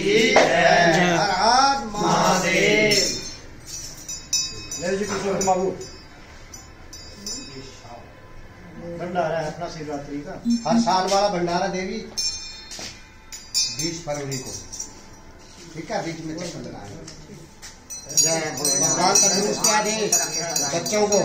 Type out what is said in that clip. جديد أرعاد مصيب. لا يجب يصبح مبروك. भंडारा है अपना शिवरात्रि का, हर साल वाला भंडारा देवी 20 फरवरी को, ठीक है, बीच में जय भोलेनाथ। बच्चों को